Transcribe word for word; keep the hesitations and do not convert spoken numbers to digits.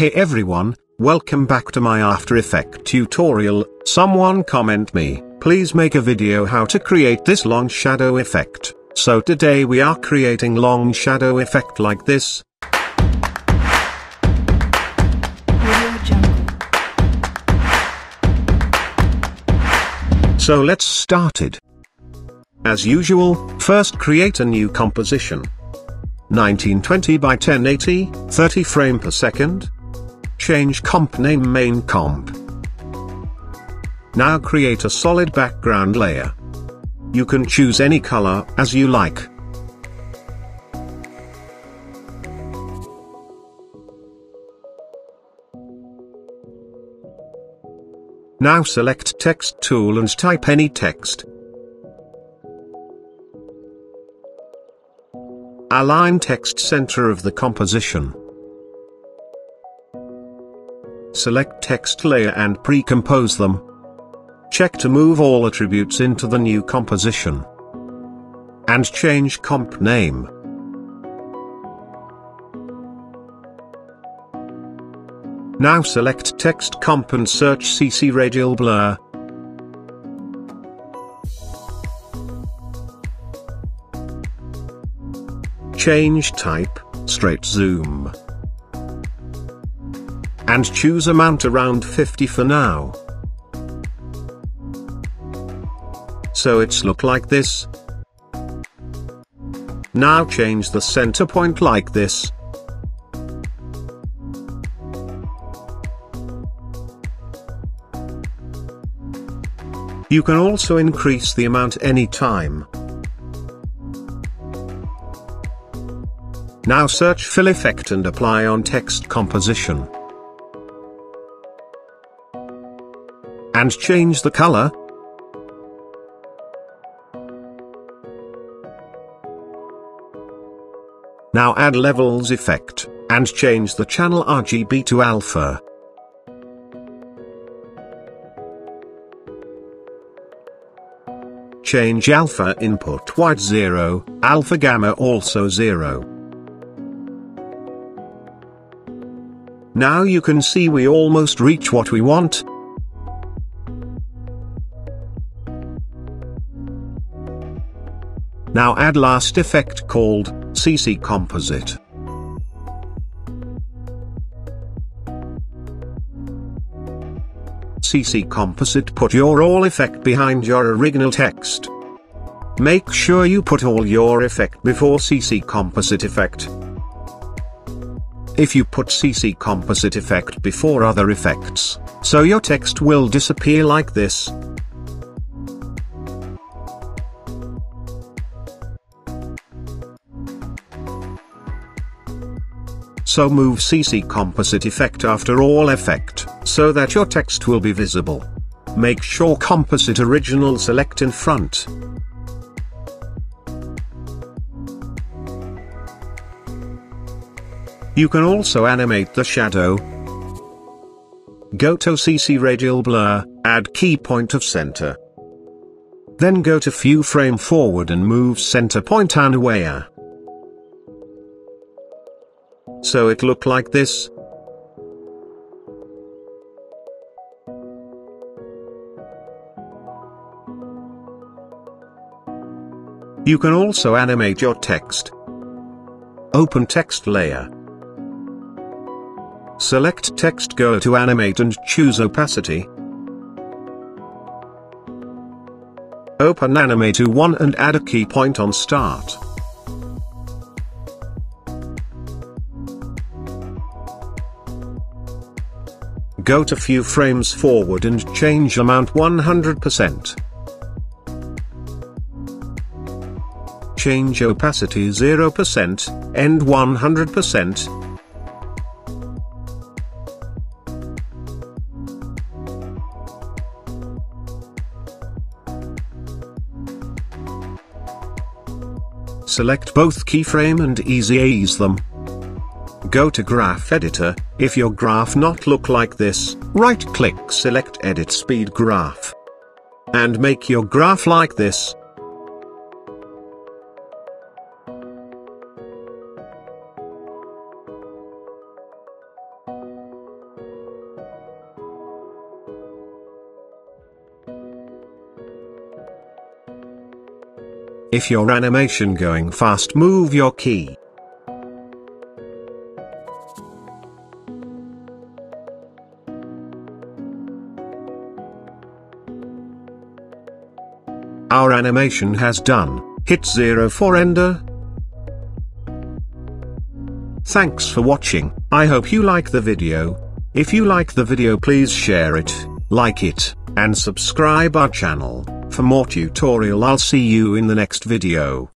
Hey everyone, welcome back to my After Effects tutorial. Someone comment me, please make a video how to create this long shadow effect. So today we are creating long shadow effect like this. So let's start it. As usual, first create a new composition. nineteen twenty by ten eighty, thirty frame per second. Change comp name main comp. Now create a solid background layer. You can choose any color as you like. Now select text tool and type any text. Align text center of the composition. Select text layer and pre-compose them. Check to move all attributes into the new composition. And change comp name. Now select text comp and search C C radial blur. Change type, straight zoom. And choose amount around fifty for now. So it's look like this. Now change the center point like this. You can also increase the amount any time. Now search fill effect and apply on text composition. And change the color. Now add levels effect, and change the channel R G B to alpha. Change alpha input white zero, alpha gamma also zero. Now you can see we almost reach what we want. Now add last effect called C C Composite. C C Composite put your all effect behind your original text. Make sure you put all your effect before C C Composite effect. If you put C C Composite effect before other effects, so your text will disappear like this. So move C C Composite effect after all effect, so that your text will be visible. Make sure Composite Original select in front. You can also animate the shadow. Go to C C Radial Blur, add key point of center. Then go to few frame forward and move center point and aware. So it look like this. You can also animate your text. Open text layer. Select text, go to animate and choose opacity. Open animate to one and add a key point on start. Go to few frames forward and change amount one hundred percent. Change opacity zero percent, end one hundred percent. Select both keyframe and easy ease them. Go to graph editor. If your graph not look like this, right click, select edit speed graph. And make your graph like this. If your animation going fast, move your key. Our animation has done. Hit zero for ender. Thanks for watching. I hope you like the video. If you like the video, please share it, like it, and subscribe our channel. For more tutorial, I'll see you in the next video.